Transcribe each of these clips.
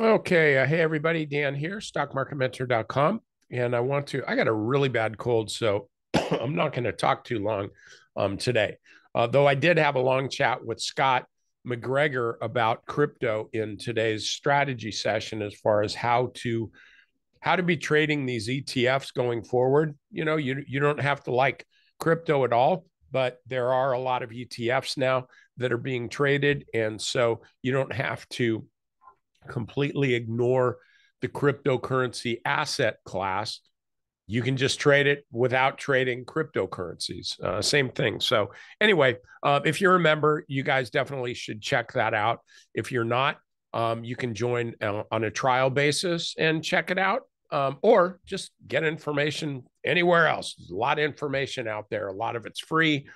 Okay. Hey, everybody. Dan here, StockMarketMentor.com. And I got a really bad cold, so I'm not going to talk too long today. Though I did have a long chat with Scott McGregor about crypto in today's strategy session, as far as how to be trading these ETFs going forward. You know, you don't have to like crypto at all, but there are a lot of ETFs now that are being traded. And so you don't have to completely ignore the cryptocurrency asset class. You can just trade it without trading cryptocurrencies. Same thing. So anyway, if you're a member, you guys definitely should check that out. If you're not, you can join on a trial basis and check it out, or just get information anywhere else. There's a lot of information out there. A lot of it's free,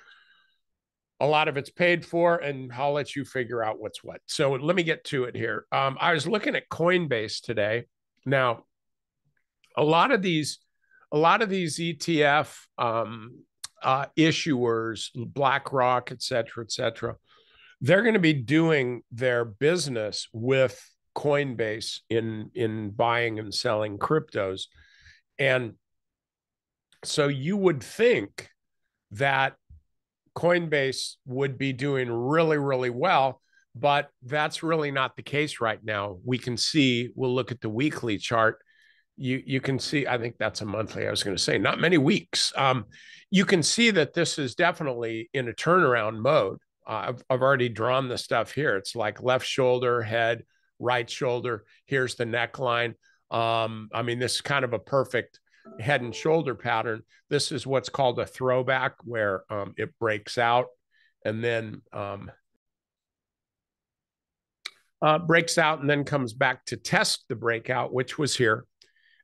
a lot of it's paid for, and I'll let you figure out what's what. So let me get to it here. I was looking at Coinbase today. Now, a lot of these ETF issuers, BlackRock, et cetera, they're going to be doing their business with Coinbase in buying and selling cryptos. And so you would think that Coinbase would be doing really, really well, but that's really not the case right now. We can see, we'll look at the weekly chart. You can see, I think that's a monthly, I was going to say, not many weeks. You can see that this is definitely in a turnaround mode. I've already drawn the stuff here. It's like left shoulder, head, right shoulder. Here's the neckline. I mean, this is kind of a perfect head and shoulder pattern. This is what's called a throwback, where it breaks out and then breaks out and then comes back to test the breakout, which was here.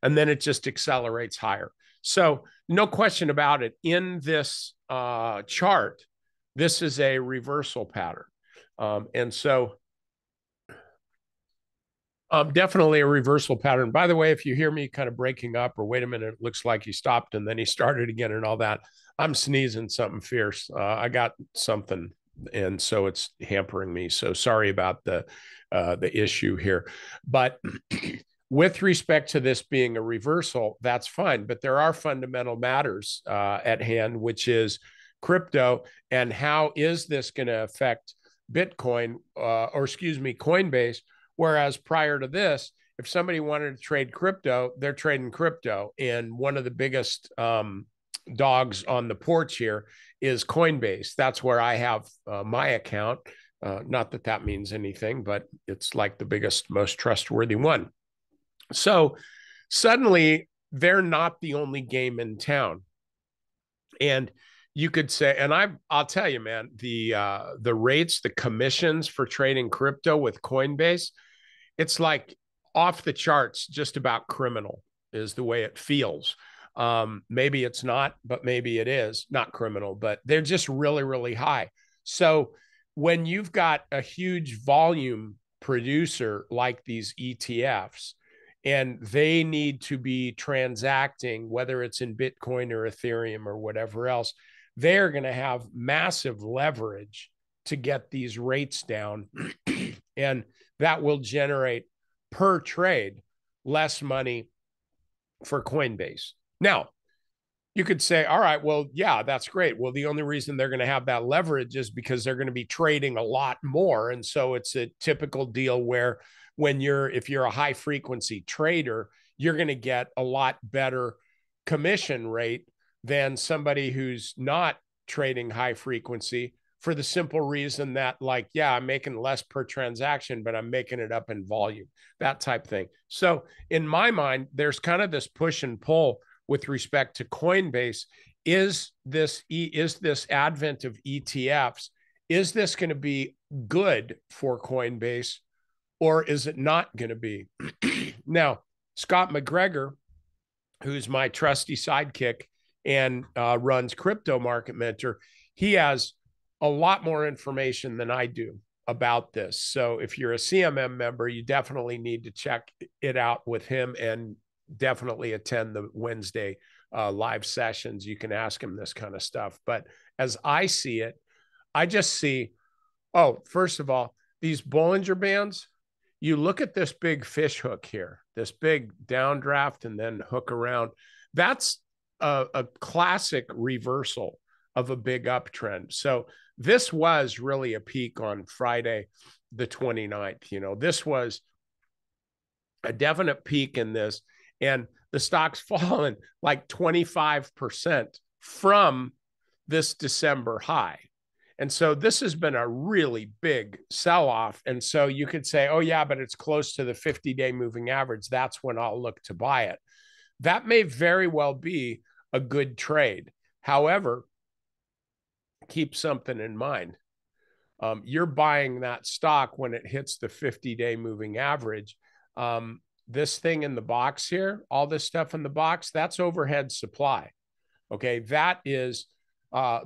And then it just accelerates higher. So no question about it. In this chart, this is a reversal pattern. And so definitely a reversal pattern. By the way, if you hear me kind of breaking up or wait a minute, it looks like he stopped and then he started again and all that, I'm sneezing something fierce. I got something. And so it's hampering me. So sorry about the issue here. But with respect to this being a reversal, that's fine. But there are fundamental matters at hand, which is crypto and how is this going to affect Bitcoin, Coinbase? Whereas prior to this, if somebody wanted to trade crypto, they're trading crypto. And one of the biggest dogs on the porch here is Coinbase. That's where I have my account. Not that that means anything, but it's like the biggest, most trustworthy one. So suddenly they're not the only game in town. And you could say, and I'll tell you, man, the rates, the commissions for trading crypto with Coinbase, it's like off the charts, just about criminal is the way it feels. Maybe it's not, but maybe it is not criminal, but they're just really, really high. So when you've got a huge volume producer like these ETFs, and they need to be transacting, whether it's in Bitcoin or Ethereum or whatever else, they're going to have massive leverage to get these rates down. And that will generate per trade less money for Coinbase. Now, you could say, all right, well, yeah, that's great. Well, the only reason they're going to have that leverage is because they're going to be trading a lot more. And so it's a typical deal where if you're a high frequency trader, you're going to get a lot better commission rate than somebody who's not trading high frequency, for the simple reason that, like, yeah, I'm making less per transaction, but I'm making it up in volume, that type thing. So in my mind, there's kind of this push and pull with respect to Coinbase. Is this advent of ETFs, is this going to be good for Coinbase? Or is it not going to be? Now, Scott McGregor, who's my trusty sidekick and runs Crypto Market Mentor, he has a lot more information than I do about this. So if you're a CMM member, you definitely need to check it out with him, and definitely attend the Wednesday live sessions. You can ask him this kind of stuff. But as I see it, I just see, oh, first of all, these Bollinger Bands, you look at this big fish hook here, this big downdraft and then hook around. That's a classic reversal of a big uptrend. So this was really a peak on Friday, the 29th. You know, this was a definite peak in this, and the stock's fallen like 25% from this December high. And so this has been a really big sell-off. And so you could say, oh yeah, but it's close to the 50-day moving average. That's when I'll look to buy it. That may very well be a good trade. However, keep something in mind. You're buying that stock when it hits the 50-day moving average. This thing in the box here, all this stuff in the box, that's overhead supply. Okay, that is...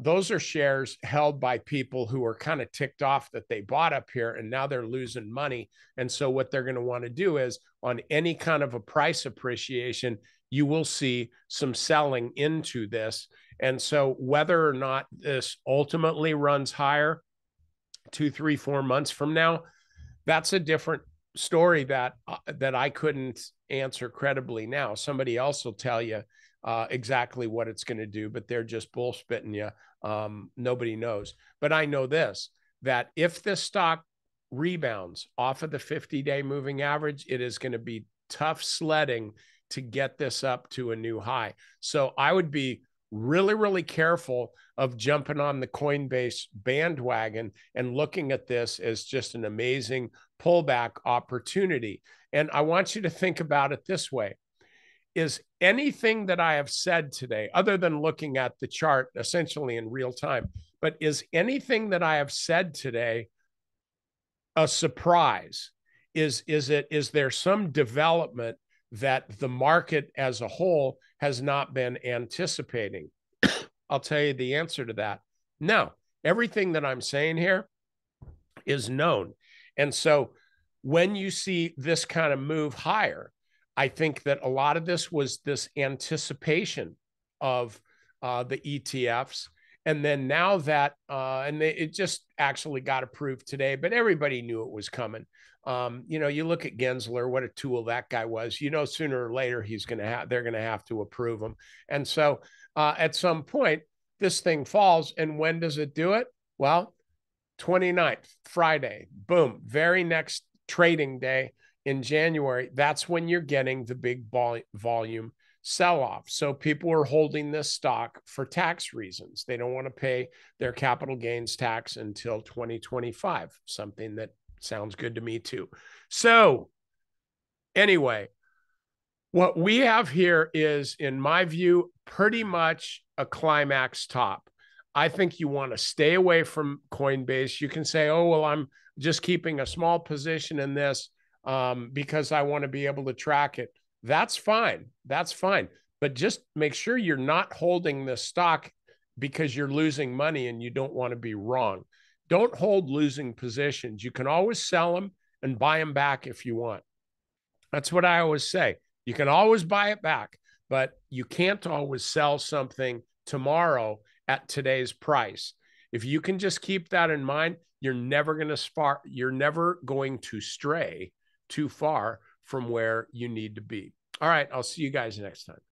those are shares held by people who are kind of ticked off that they bought up here and now they're losing money. And so what they're going to want to do is, on any kind of a price appreciation, you will see some selling into this. And so whether or not this ultimately runs higher 2, 3, 4 months from now, that's a different story that I couldn't answer credibly now. Somebody else will tell you exactly what it's going to do, but they're just bullspitting you. Nobody knows. But I know this, that if this stock rebounds off of the 50-day moving average, it is going to be tough sledding to get this up to a new high. So I would be really, really careful of jumping on the Coinbase bandwagon and looking at this as just an amazing pullback opportunity. And I want you to think about it this way. Is anything that I have said today, other than looking at the chart essentially in real time, but is anything that I have said today a surprise? Is there some development that the market as a whole has not been anticipating? I'll tell you the answer to that. No, everything that I'm saying here is known. And so when you see this kind of move higher, I think that a lot of this was this anticipation of the ETFs. And then now that, it just actually got approved today, but everybody knew it was coming. You know, you look at Gensler, what a tool that guy was. You know, sooner or later, they're going to have to approve him. And so at some point, this thing falls. And when does it do it? Well, 29th, Friday, boom, very next trading day in January, that's when you're getting the big volume sell-off. So people are holding this stock for tax reasons. They don't want to pay their capital gains tax until 2025, something that sounds good to me too. So anyway, what we have here is, in my view, pretty much a climax top. I think you want to stay away from Coinbase. You can say, oh, well, I'm just keeping a small position in this, because I want to be able to track it. That's fine. That's fine. But just make sure you're not holding this stock because you're losing money and you don't want to be wrong. Don't hold losing positions. You can always sell them and buy them back if you want. That's what I always say. You can always buy it back, but you can't always sell something tomorrow at today's price. If you can just keep that in mind, you're never going to stray too far from where you need to be. All right, I'll see you guys next time.